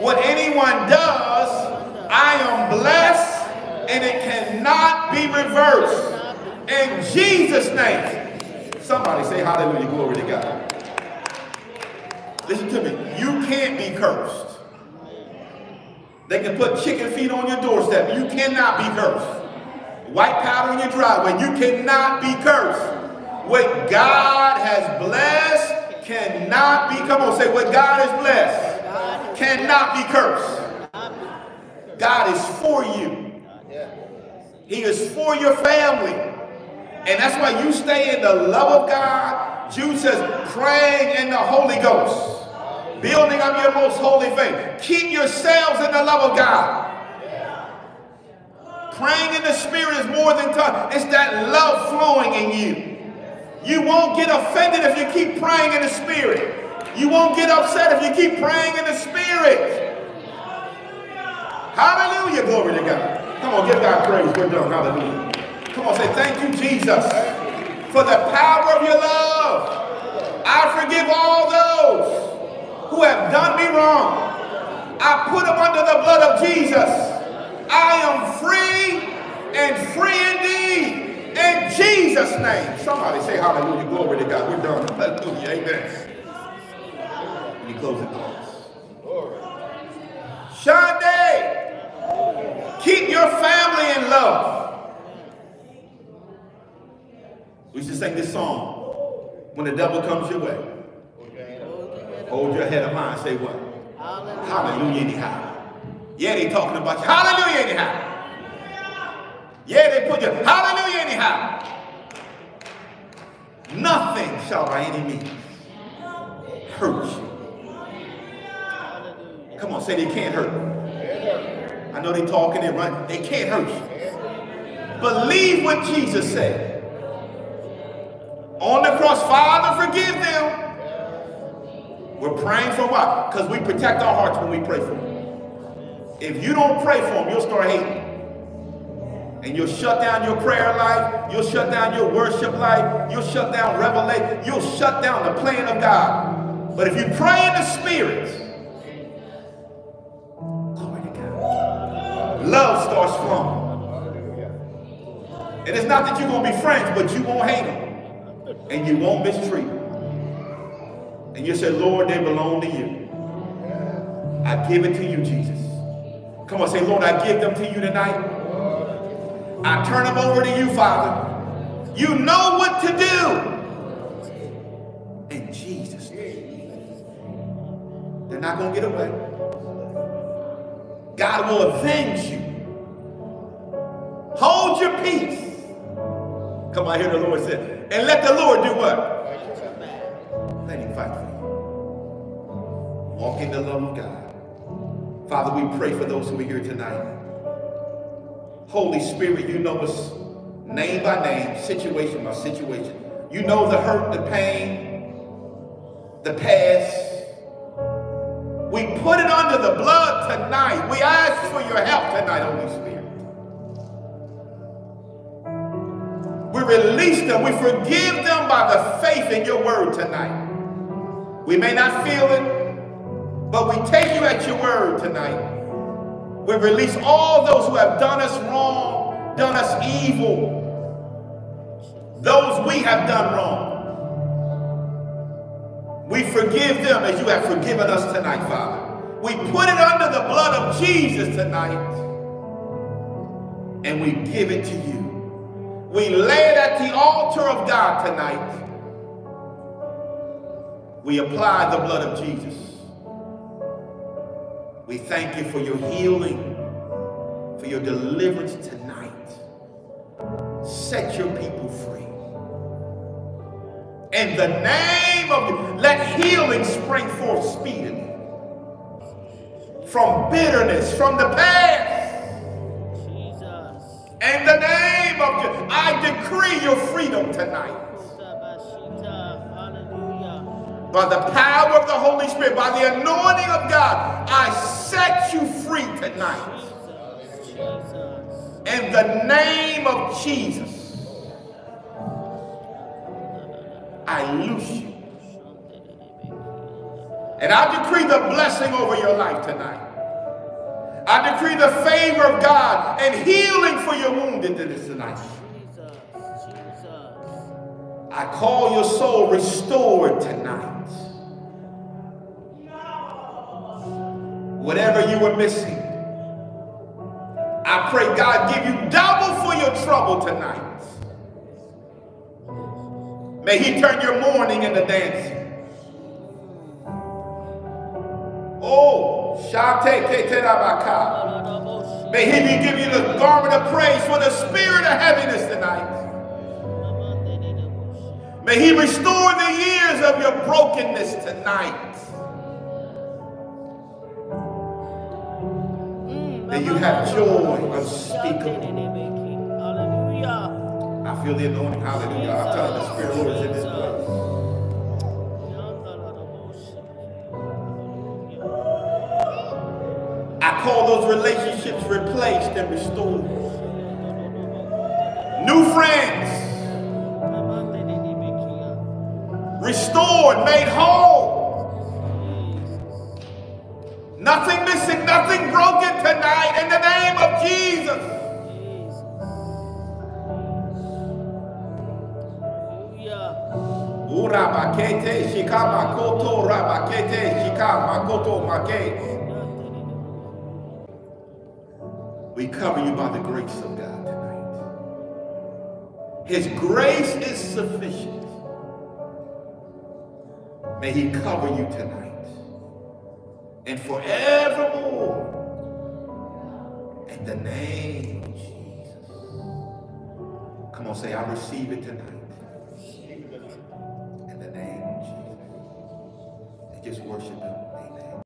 what anyone does, I am blessed and it cannot be reversed. In Jesus' name. Somebody say hallelujah, glory to God. Listen to me. You can't be cursed. They can put chicken feet on your doorstep. You cannot be cursed. White powder on your driveway. You cannot be cursed. What God has blessed cannot be. Come on, say what God has blessed cannot be cursed. God is for you. He is for your family. And that's why you stay in the love of God. Jude says, praying in the Holy Ghost. Building up your most holy faith. Keep yourselves in the love of God. Praying in the Spirit is more than tongue. It's that love flowing in you. You won't get offended if you keep praying in the Spirit. You won't get upset if you keep praying in the Spirit. Hallelujah, glory to God. Come on, give God praise. We're done. Hallelujah. Come on, say thank you, Jesus, for the power of your love. I forgive all those who have done me wrong. I put them under the blood of Jesus. I am free and free indeed in Jesus' name. Somebody say hallelujah, glory to God. We're done. Hallelujah, amen. Let me close the doors. Shanday, keep your family in love. We should sing this song. When the devil comes your way, hold your head of mine. Say what? Hallelujah. Hallelujah anyhow. Yeah, they talking about you. Hallelujah anyhow. Yeah, they put you. Hallelujah anyhow. Nothing shall by any means hurt you. Come on, say they can't hurt you. I know they talking, they run. They can't hurt you. Believe what Jesus said on the cross. Father, forgive them. We're praying for what? Because we protect our hearts when we pray for them. If you don't pray for them, you'll start hating. And you'll shut down your prayer life. You'll shut down your worship life. You'll shut down revelation. You'll shut down the plan of God. But if you pray in the Spirit, glory to God, love starts flowing. And it's not that you're going to be friends, but you won't hate them. And you won't mistreat them. And you say, Lord, they belong to you. I give it to you, Jesus. Come on, say, Lord, I give them to you tonight. I turn them over to you, Father. You know what to do. In Jesus' name. They're not going to get away. God will avenge you. Hold your peace. Come on, I hear the Lord say, and let the Lord do what? Let him fight for you. Walk in the love of God. Father, we pray for those who are here tonight. Holy Spirit, you know us name by name, situation by situation. You know the hurt, the pain, the past. We put it under the blood tonight. We ask for your help tonight, Holy Spirit. We release them. We forgive them by the faith in your word tonight. We may not feel it, but we take you at your word tonight. We release all those who have done us wrong, done us evil, those we have done wrong. We forgive them as you have forgiven us tonight, Father. We put it under the blood of Jesus tonight, and we give it to you. We lay it at the altar of God tonight. We apply the blood of Jesus. We thank you for your healing, for your deliverance tonight. Set your people free. In the name of you, let healing spring forth speedily. From bitterness, from the past. Jesus. In the name of you, I decree your freedom tonight. By the power of the Holy Spirit, by the anointing of God, I set you free tonight. In the name of Jesus, I loose you. And I decree the blessing over your life tonight. I decree the favor of God and healing for your woundedness tonight. Jesus, Jesus. I call your soul restored tonight. No. Whatever you were missing, I pray God give you double for your trouble tonight. May He turn your mourning into dancing. Oh, may He give you the garment of praise for the spirit of heaviness tonight. May He restore the years of your brokenness tonight. May you have joy unspeakable. I feel the anointing. Hallelujah. I'm telling the Spirit of the Lord is in this place. Call those relationships replaced and restored. New friends. Restored, made whole. Nothing missing, nothing broken tonight in the name of Jesus. We cover you by the grace of God tonight. His grace is sufficient. May He cover you tonight and forevermore in the name of Jesus. Come on, say, I receive it tonight. In the name of Jesus. And just worship Him.